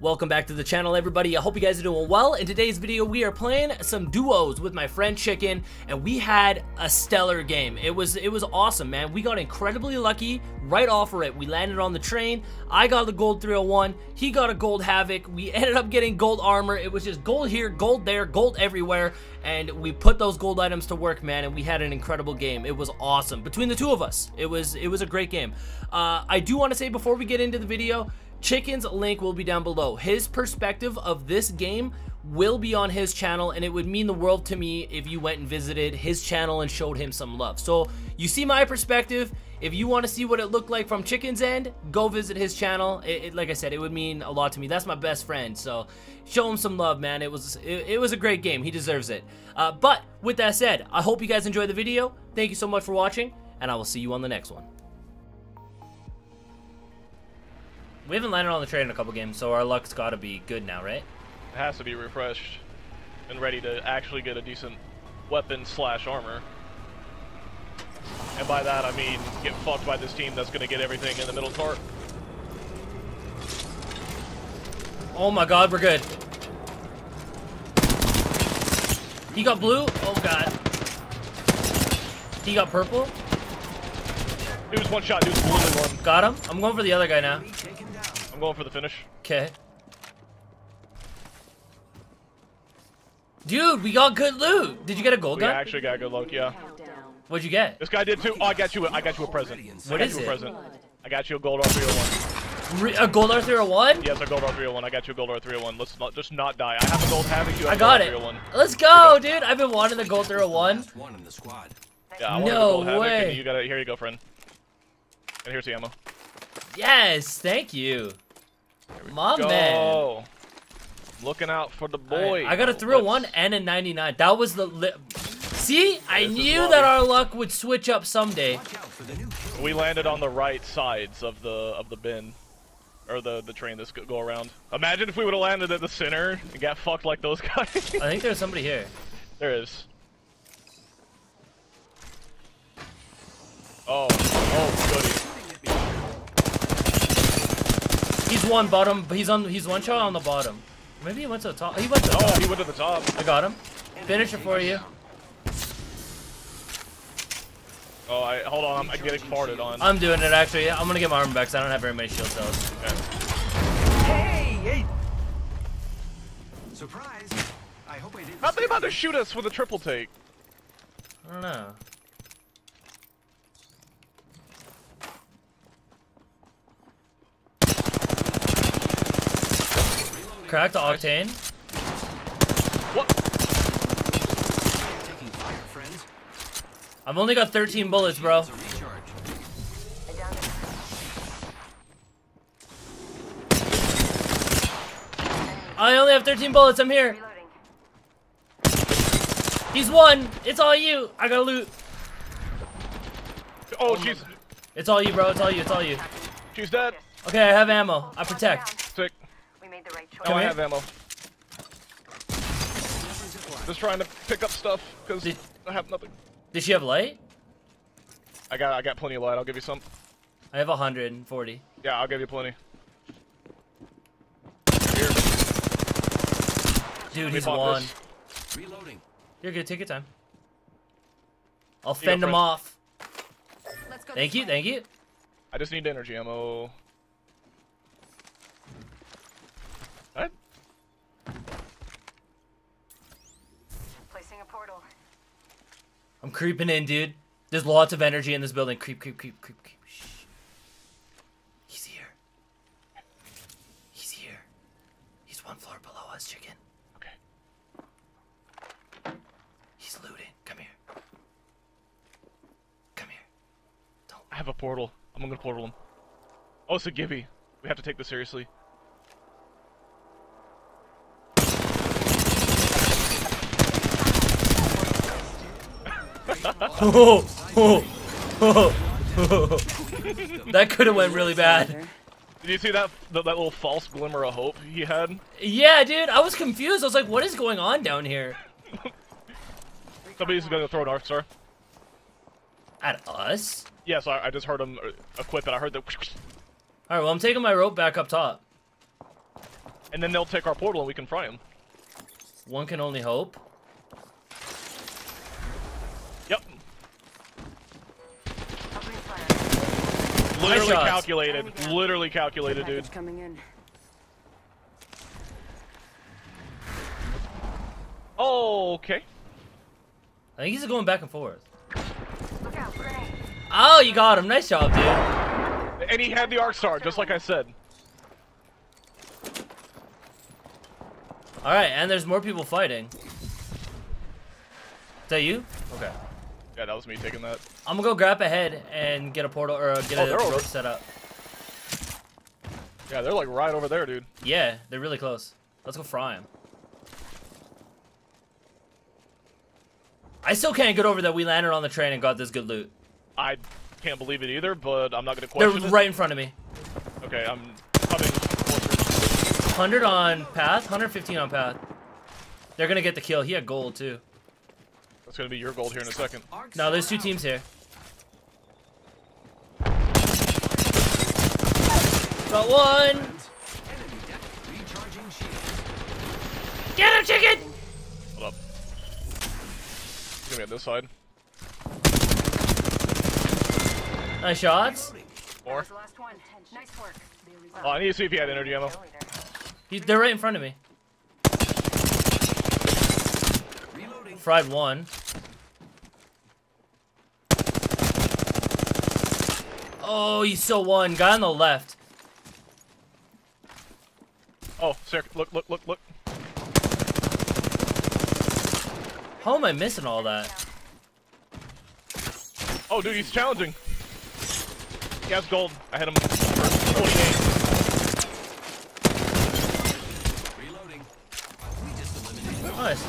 Welcome back to the channel, everybody. I hope you guys are doing well. In today's video, we are playing some duos with my friend Chicken, and we had a stellar game. It was awesome, man. We got incredibly lucky right off of it. We landed on the train. I got the gold 301. He got a gold Havoc. We ended up getting gold armor. It was just gold here, gold there, gold everywhere, and we put those gold items to work, man, and we had an incredible game. It was awesome. Between the two of us, it was a great game. I do want to say before we get into the video, Chicken's link will be down below. His perspective of this game will be on his channel, and it would mean the world to me if you went and visited his channel and showed him some love. So you see my perspective. If you want to see what it looked like from Chicken's end, go visit his channel. Like I said, it would mean a lot to me. That's my best friend, so show him some love, man. It was a great game. He deserves it. But with that said, I hope you guys enjoyed the video. Thank you so much for watching, and I will see you on the next one. We haven't landed on the train in a couple games, so our luck's got to be good now, right? It has to be refreshed and ready to actually get a decent weapon slash armor. And by that, I mean get fucked by this team that's going to get everything in the middle cart. Oh my god, we're good. He got blue. Oh god. He got purple. It was one shot. It was blue and one. Got him. I'm going for the other guy now. I'm going for the finish. Okay. Dude, we got good loot. Did you get a gold gun? I actually got good luck, yeah. What'd you get? This guy did too. Oh, I got you a present. What is it? I got you a gold R301. A gold R301? Yes, a gold R301. I got you a gold R301. Let's not, just not die. I have a gold Havoc. You have a gold R301. I got it. Let's go, dude. I've been wanting the gold 301. Yeah, I wanted the gold Havoc. And you got it. Here you go, friend. And here's the ammo. Yes, thank you. My man. Looking out for the boy. Right, I got a 301 and a 99. That was the See, I knew that our luck would switch up someday. We landed on the right sides of the bin, or the train this could go around. Imagine if we would have landed at the center and got fucked like those guys. I think there's somebody here. There is. Oh goody. He's one bottom, but he's one shot on the bottom. Maybe he went to the top. He went to the top. He went to the top. I got him. Finish it for you. Oh, hold on. I'm getting farted on. I'm doing it actually. I'm gonna get my armor back because I don't have very many shield cells. Okay. Hey! Surprise! I hope I didn't. How are they about to shoot us with a triple take? I don't know. Cracked the Octane. What? I've only got 13 bullets, bro. I only have 13 bullets. I'm here. He's one. It's all you. I gotta loot. Oh, jeez. It's all you, bro. It's all you. It's all you. She's dead. Okay, I have ammo. I protect. Sick. Oh, I have ammo. Just trying to pick up stuff because I have nothing. Did she have light? I got plenty of light. I'll give you some. I have 140. Yeah, I'll give you plenty. Here. Dude, he's one. Reloading. You're good. Take your time. I'll fend him off. Let's go. Thank you. Thank you. I just need energy ammo. I'm creeping in, dude. There's lots of energy in this building. Creep, creep, creep, creep, creep. Shh. He's here. He's here. He's one floor below us, Chicken. Okay. He's looting. Come here. Come here. Don't. I have a portal. I'm gonna portal him. Oh, it's a Gibby. We have to take this seriously. Oh, oh, oh, oh. That could have went really bad. Did you see that little false glimmer of hope he had? Yeah, dude, I was confused. I was like, what is going on down here? Somebody's going to throw an R-star. At us? Yes, yeah, so I just heard him equip it. I heard that. Alright, well, I'm taking my rope back up top. And then they'll take our portal and we can fry them. One can only hope. Yep. Literally calculated. Literally calculated, dude. Coming in. Oh, okay. I think he's going back and forth. Look out, Gray. Oh, you got him. Nice job, dude. And he had the Arc Star, just like I said. Alright, and there's more people fighting. Is that you? Okay. Yeah, that was me taking that. I'm gonna go grab a head and get a portal, or get a rope set up. Yeah, they're like right over there, dude. Yeah, they're really close. Let's go fry them. I still can't get over that we landed on the train and got this good loot. I can't believe it either, but I'm not gonna question. They're right in front of me. Okay, I'm coming. 100 on path, 115 on path. They're gonna get the kill. He had gold too. That's gonna be your gold here in a second. No, there's two teams here. Got one. Get him, Chicken! Hold up. He's gonna be on this side. Nice shots. More. Oh, I need to see if he had energy ammo. They're right in front of me. Reloading. Fried one. Oh, you still won. Guy on the left. Oh, sir. Look, look, look, look. How am I missing all that? Oh, dude, he's challenging. He has gold. I hit him first. 48. Nice.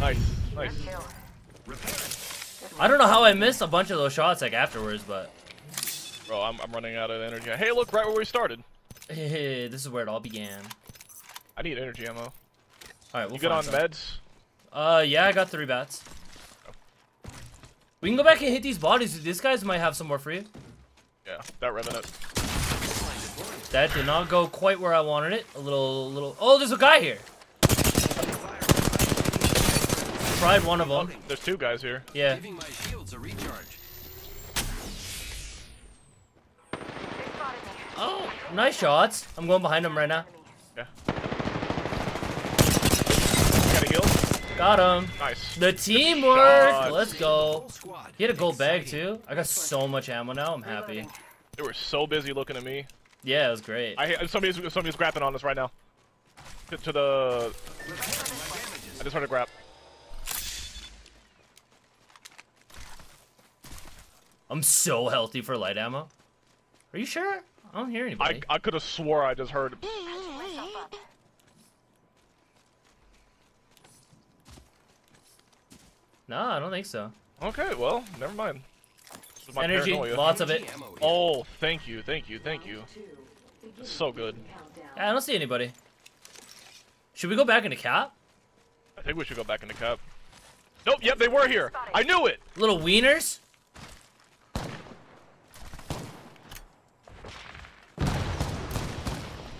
Nice. Nice. I don't know how I missed a bunch of those shots like afterwards, but... Bro, I'm running out of energy. Hey, look, right where we started. Hey, this is where it all began. I need energy ammo. Alright, we'll get on meds? Yeah, I got 3 bats. Oh. We can go back and hit these bodies. These guys might have some more free. Yeah, that revenant. That did not go quite where I wanted it. A little... Oh, there's a guy here! Fried one of them. Oh, there's two guys here. Yeah. Giving my shields a recharge. Oh, nice shots. I'm going behind them right now. Yeah. Got a heal. Got him. Nice. The teamwork. Let's go. He had a gold bag too. I got so much ammo now. I'm happy. They were so busy looking at me. Yeah, it was great. Somebody's grappling on us right now. I just heard a grab. I'm so healthy for light ammo. Are you sure? I don't hear anybody. I could have swore I just heard. Nah, I don't think so. Okay, well, never mind. This was my energy, paranoia. Lots of it. Oh, thank you, thank you, thank you. It's so good. Yeah, I don't see anybody. Should we go back into cap? I think we should go back into cap. Nope, yep, they were here. I knew it. Little wieners.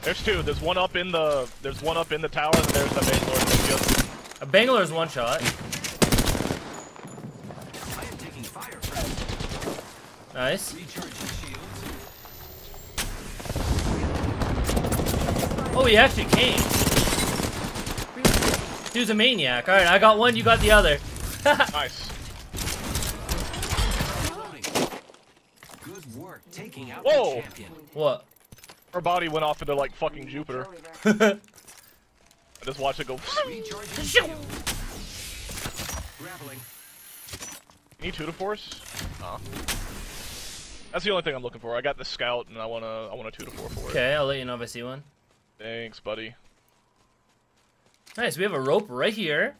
There's two. There's one up in the. There's one up in the tower, and there's a Bangalore. A Bangalore's one shot. I am taking fire. Nice. Oh, he actually came. Dude's a maniac. All right, I got one. You got the other. Nice. Good work taking out the champion. What? Her body went off into like fucking Jupiter. I just watched it go. Need 2 to force? Oh. That's the only thing I'm looking for. I got the scout and I want a 2 to 4 for it. Okay, I'll let you know if I see one. Thanks, buddy. Nice, we have a rope right here.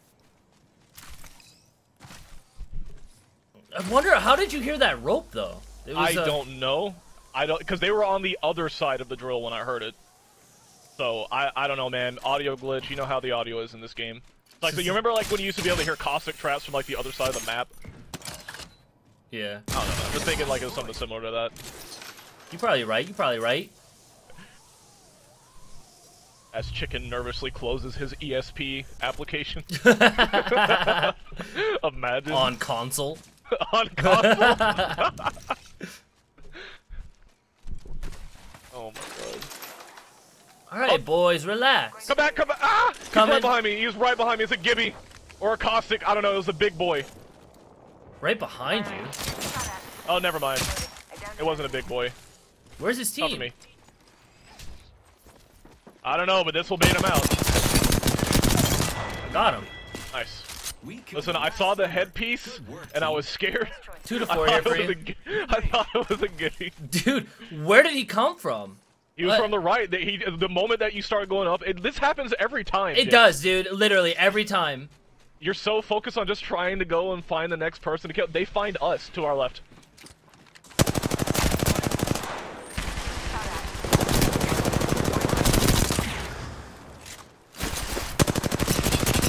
I wonder how did you hear that rope though? It was, I don't know. Because they were on the other side of the drill when I heard it. So, I don't know, man. Audio glitch, you know how the audio is in this game. Like, so you remember, like, when you used to be able to hear Caustic traps from, like, the other side of the map? Yeah. I don't know, man. I'm just thinking, like, it was something similar to that. You're probably right. as Chicken nervously closes his ESP application. Imagine. On console. On console. Oh my god. Alright, boys, relax. Come back, come back. Ah! Coming. He's right behind me. He's right behind me. It's a Gibby. Or a Caustic. I don't know. It was a big boy. Right behind you? Oh, never mind. It wasn't a big boy. Where's his team? Me. I don't know, but this will bait him out. I got him. Nice. Listen, I saw the headpiece, and I was scared. 2 to 4 here for you. I thought it was a Gibby. Dude, where did he come from? He was from the right. The moment that you start going up, this happens every time. It does, dude. Literally, every time. You're so focused on just trying to go and find the next person to kill. They find us to our left.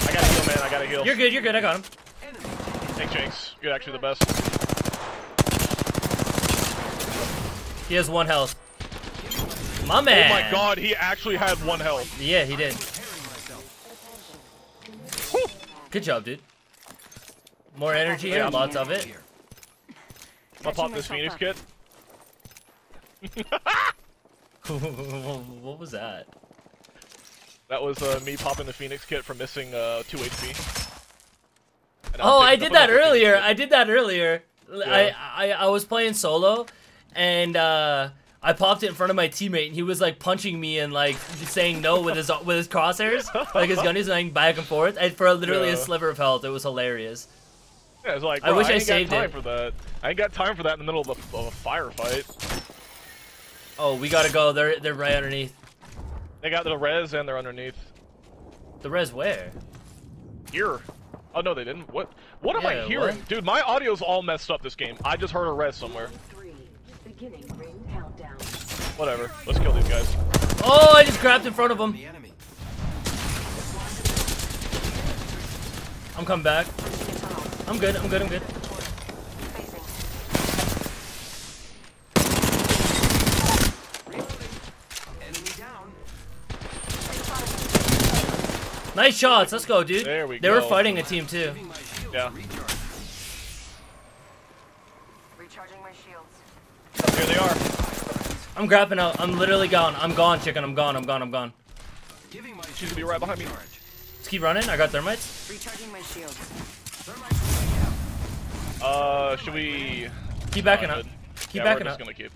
I gotta heal, man. I gotta heal. You're good. You're good. I got him. Thanks, Jinx. You're actually the best. He has 1 health. My man. Oh my god, he actually had 1 health. Yeah, he did. Good job, dude. More energy here, lots of it. I'll pop this Phoenix kit. What was that? That was me popping the Phoenix kit for missing 2 HP. Oh, I did that earlier. I did that earlier. I was playing solo, and I popped it in front of my teammate, and he was like punching me and like saying no with his crosshairs, like his gun is going back and forth, and for literally a sliver of health. It was hilarious. Yeah, it was like, bro, I wish I saved time for that. I ain't got time for that in the middle of a firefight. Oh, we gotta go. They're right underneath. They got the res and they're underneath. The res where? Here. Oh no, they didn't. What am I hearing, dude? My audio's all messed up this game. I just heard a res somewhere. Whatever, let's kill these guys. Oh, I just grabbed in front of him. I'm coming back. I'm good, I'm good, I'm good. Nice shots, let's go, dude. There we go. They were fighting a team, too. Yeah. Here they are. I'm grappling out. I'm literally gone. I'm gone, Chicken. I'm gone. I'm gone. I'm gone. She's gonna be right behind me. Let's keep running. I got thermites. Recharging my shield. Should we keep backing up? Keep backing up. We're just gonna keep.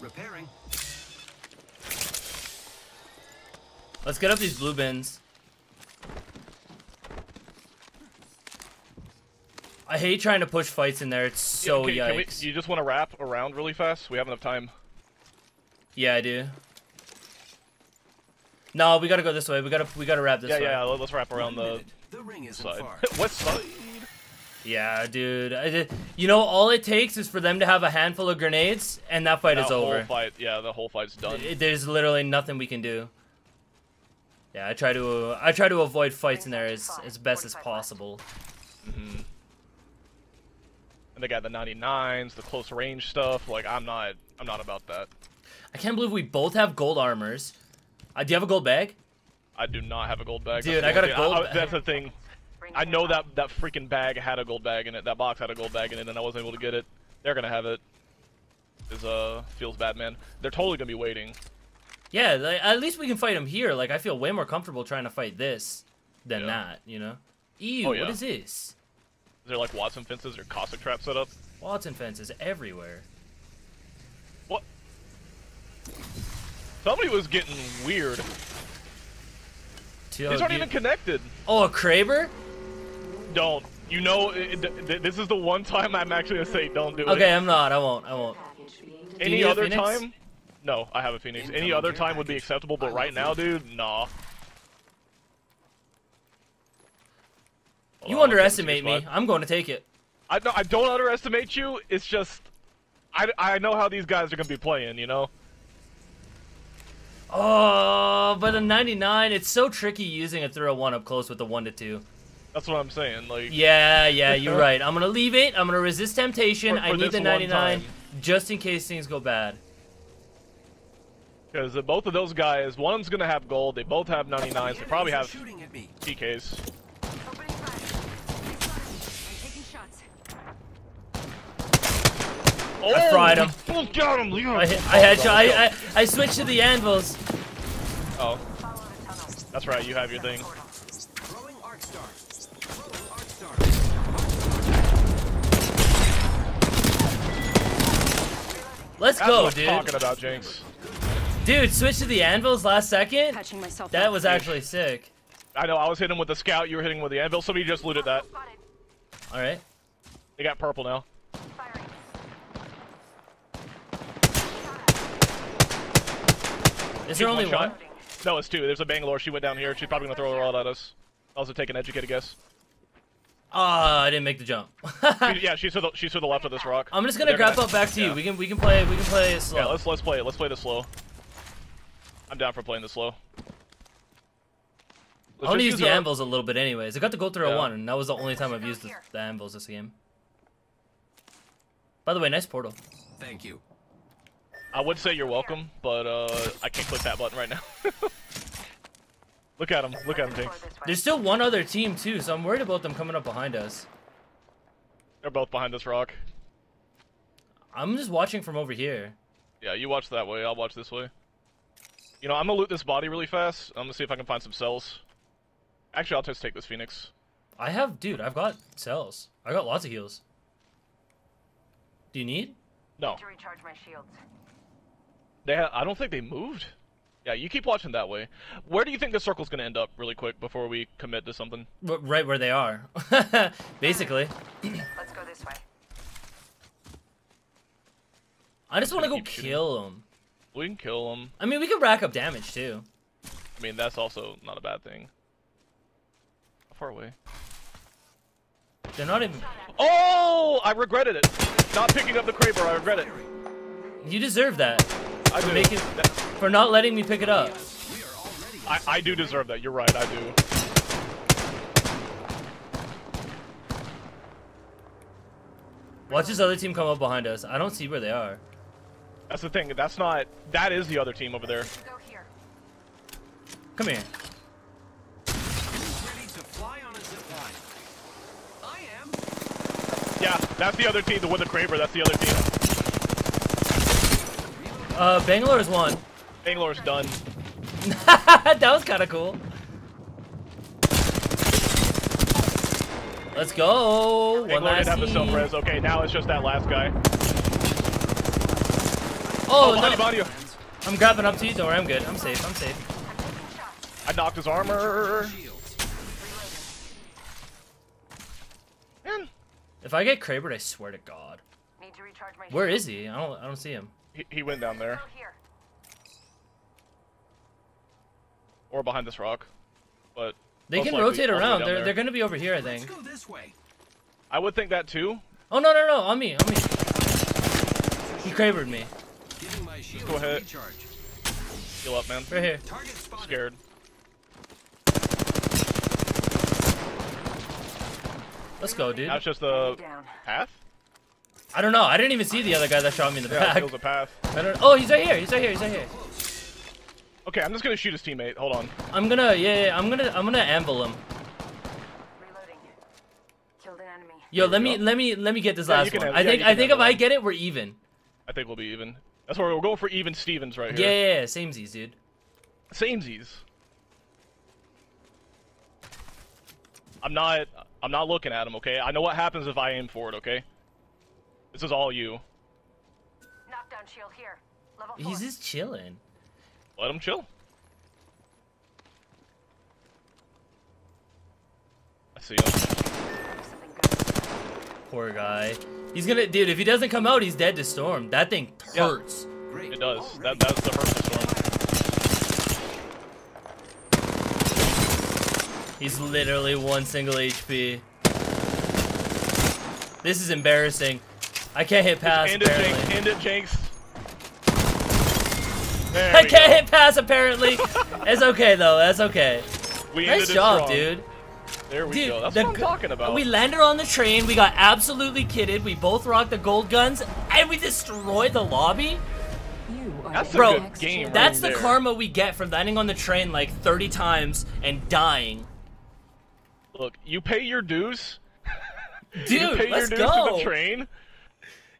Repairing. Let's get up these blue bins. I hate trying to push fights in there. It's so yikes. You just want to wrap around really fast? We have enough time. Yeah, I do. No, we gotta go this way. We gotta wrap this way. Yeah, let's wrap around the ring side. What side? Yeah, dude. You know, all it takes is for them to have a handful of grenades, and that fight is over. Whole fight, yeah, the whole fight's done. There's literally nothing we can do. Yeah, I try to avoid fights in there as best as possible. Mm-hmm. They got the 99s, the close range stuff. Like, I'm not about that. I can't believe we both have gold armors. Do you have a gold bag? I do not have a gold bag. Dude, I got a gold bag. That's the thing. I know that freaking bag had a gold bag in it. That box had a gold bag in it, and I wasn't able to get it. They're gonna have it. It feels bad, man. They're totally gonna be waiting. Yeah, like, at least we can fight them here. Like, I feel way more comfortable trying to fight this than that, you know? Ew, what is this? Is there like Wattson fences or Cossack traps set up? Wattson fences everywhere. What? Somebody was getting weird. These aren't even connected. Oh, a Kraber? Don't. You know, this is the one time I'm actually going to say don't do it. Okay, I'm not. I won't. Any other time? No, I have a Phoenix. Any other time would be acceptable, but right now, dude, nah. You underestimate me. I'm going to take it. I don't underestimate you. It's just, I know how these guys are going to be playing, you know? Oh, but a 99, it's so tricky using a 301 up close with the 1-2. That's what I'm saying. Like. Yeah, you're right. I'm going to leave it. I'm going to resist temptation. I need the 99. just in case things go bad. Because both of those guys, one of them's gonna have gold. They both have 99s. They probably have PKs. Oh, I fried him. Got him. I switched to the anvils. Oh, that's right. You have your thing. Let's go, dude. Talking about Jinx. Dude, switch to the anvils last second. That was actually sick. I know. I was hitting with the scout. You were hitting with the anvil. Somebody just looted that. All right. They got purple now. Is there only one? No, it's two. There's a Bangalore. She went down here. She's probably gonna throw her all at us. Also, take an educated guess. I didn't make the jump. Yeah, she's to the left of this rock. I'm just gonna grab up back to you. Yeah. We can play slow. Yeah, let's play this slow. I'm down for playing this slow. I want to use the anvils a little bit anyways. I got the gold 301, and that was the only time I've used the anvils this game. By the way, nice portal. Thank you. I would say you're welcome, but I can't click that button right now. Look at him, Jinx. There's still one other team too, so I'm worried about them coming up behind us. They're both behind this rock. I'm just watching from over here. Yeah, you watch that way, I'll watch this way. You know, I'm gonna loot this body really fast. I'm gonna see if I can find some cells. Actually, I'll just take this Phoenix. I have, dude, I've got cells. I got lots of heals. Do you need? No. To recharge my shields. I don't think they moved. Yeah, you keep watching that way. Where do you think the circle's gonna end up, really quick, before we commit to something? Right where they are, basically. Let's go this way. I just want to go kill them. We can kill them. I mean, we can rack up damage too. I mean, that's also not a bad thing. How far away? They're not even. Oh, I regretted it. Not picking up the Kraber, I regret it. You deserve that. For not letting me pick it up. I do deserve that. You're right. I do. Watch this other team come up behind us. I don't see where they are. That's the thing. That's not. That is the other team over there. Come here. Yeah, that's the other team. The one with the Kraber. That's the other team. Bangalore's won. Bangalore's done. That was kind of cool. Let's go. Bangalore did have the self-res. Okay, now it's just that last guy. Oh, no. Body. I'm grabbing up to you. Don't worry, I'm good. I'm safe. I'm safe. I knocked his armor. Man. If I get Krabered, I swear to God. Where is he? I don't see him. He went down there. Or behind this rock. But they can rotate around. They're going to be over here, I think. Let's go this way. I would think that too. Oh, no, no, no. On me. On me. He Krabered me. Just go ahead. Heal up, man. Right here. Scared. Let's go, dude. That's just the path? I don't know. I didn't even see the other guy that shot me in the back. It was a path. I don't. Oh, he's right here. He's right here. He's right here. Okay, I'm just gonna shoot his teammate. Hold on. I'm gonna. Yeah. I'm gonna anvil him. Reloading. Killed an enemy. Yo, let me get this last one. I think if I get it, we're even. I think we'll be even. That's where we're going for even Stevens right here. Yeah. Samesies, dude. Samesies. I'm not looking at him. Okay. I know what happens if I aim for it. Okay. This is all you. Knockdown shield here. Level 4. He's just chilling. Let him chill. I see him. Poor guy. He's gonna, dude. If he doesn't come out, he's dead to storm. That thing hurts. Yeah. It does. That's the hurt to storm. He's literally one single HP. This is embarrassing. I can't hit pass. End it, Jinx. I can't hit pass apparently. It's okay though. That's okay. Nice job, dude. There we go. That's what I'm talking about. We landed on the train. We got absolutely kidded. We both rocked the gold guns, and we destroyed the lobby. That's a good game. That's the karma we get from landing on the train like 30 times and dying. Look, you pay your dues. Dude, let's go. You pay your dues to the train.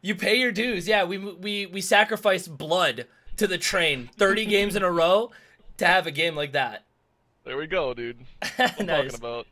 You pay your dues. Yeah, we sacrificed blood to the train 30 games in a row to have a game like that. There we go, dude. That's what I'm talking about.